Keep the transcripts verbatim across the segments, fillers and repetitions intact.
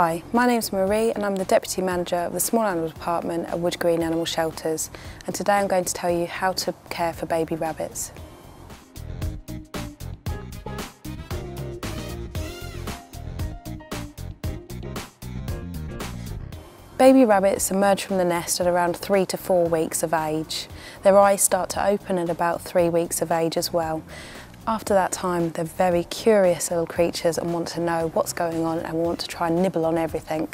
Hi, my name's Marie and I'm the Deputy Manager of the Small Animal Department at Wood Green Animal Shelters, and today I'm going to tell you how to care for baby rabbits. Baby rabbits emerge from the nest at around three to four weeks of age. Their eyes start to open at about three weeks of age as well. After that time, they're very curious little creatures and want to know what's going on and want to try and nibble on everything.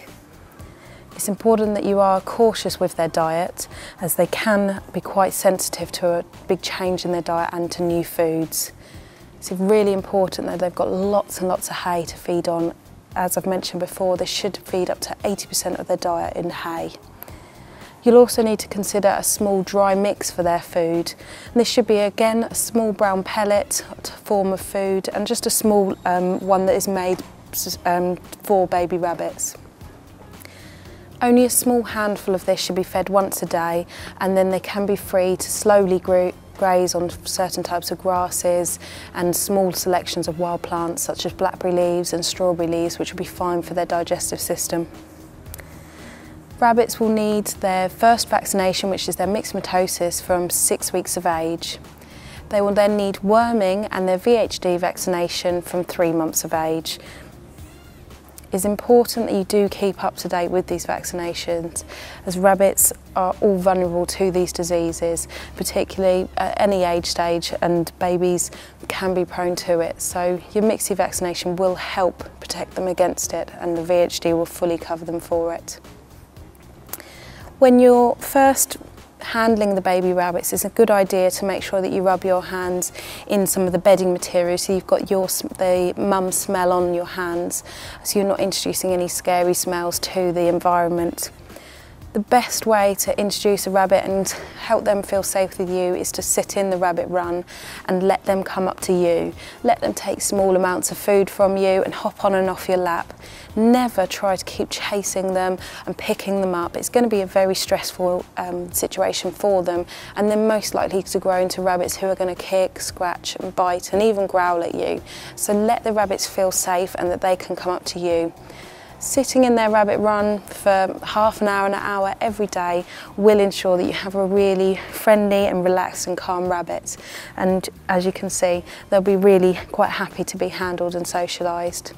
It's important that you are cautious with their diet, as they can be quite sensitive to a big change in their diet and to new foods. It's really important that they've got lots and lots of hay to feed on. As I've mentioned before, they should feed up to eighty percent of their diet in hay. You'll also need to consider a small dry mix for their food. And this should be, again, a small brown pellet form of food and just a small um, one that is made um, for baby rabbits. Only a small handful of this should be fed once a day, and then they can be free to slowly graze on certain types of grasses and small selections of wild plants such as blackberry leaves and strawberry leaves, which will be fine for their digestive system. Rabbits will need their first vaccination, which is their myxomatosis, from six weeks of age. They will then need worming and their V H D vaccination from three months of age. It's important that you do keep up to date with these vaccinations, as rabbits are all vulnerable to these diseases, particularly at any age stage, and babies can be prone to it. So your myxi vaccination will help protect them against it, and the V H D will fully cover them for it. When you're first handling the baby rabbits, it's a good idea to make sure that you rub your hands in some of the bedding material, so you've got your, the mum smell on your hands, so you're not introducing any scary smells to the environment. The best way to introduce a rabbit and help them feel safe with you is to sit in the rabbit run and let them come up to you. Let them take small amounts of food from you and hop on and off your lap. Never try to keep chasing them and picking them up. It's going to be a very stressful um, situation for them, and they're most likely to grow into rabbits who are going to kick, scratch and bite and even growl at you. So let the rabbits feel safe and that they can come up to you. Sitting in their rabbit run for half an hour and an hour every day will ensure that you have a really friendly and relaxed and calm rabbit. And as you can see, they'll be really quite happy to be handled and socialised.